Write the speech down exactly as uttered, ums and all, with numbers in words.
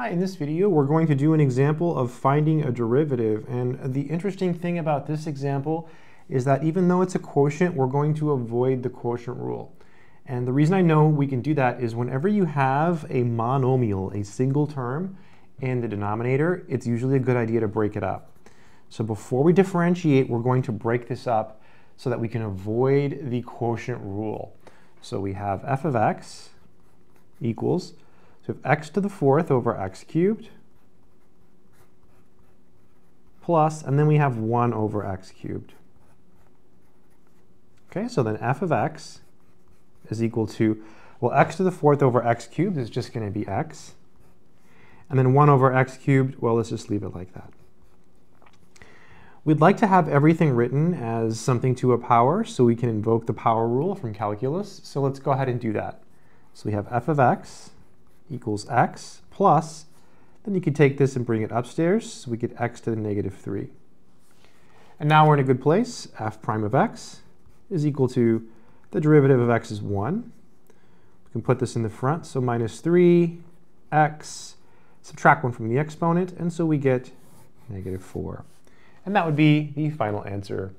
Hi, in this video we're going to do an example of finding a derivative, and the interesting thing about this example is that even though it's a quotient, we're going to avoid the quotient rule. And the reason I know we can do that is whenever you have a monomial, a single term, in the denominator, it's usually a good idea to break it up. So before we differentiate, we're going to break this up so that we can avoid the quotient rule. So we have f of x equals, so we have x to the fourth over x cubed plus, and then we have one over x cubed. Okay, so then f of x is equal to, well, x to the fourth over x cubed is just going to be x. And then one over x cubed, well, let's just leave it like that. We'd like to have everything written as something to a power, so we can invoke the power rule from calculus. So let's go ahead and do that. So we have f of x equals x plus, then you could take this and bring it upstairs, so we get x to the negative three. And now we're in a good place. F prime of x is equal to, the derivative of x is one. We can put this in the front, so minus three, x, subtract one from the exponent, and so we get negative four. And that would be the final answer.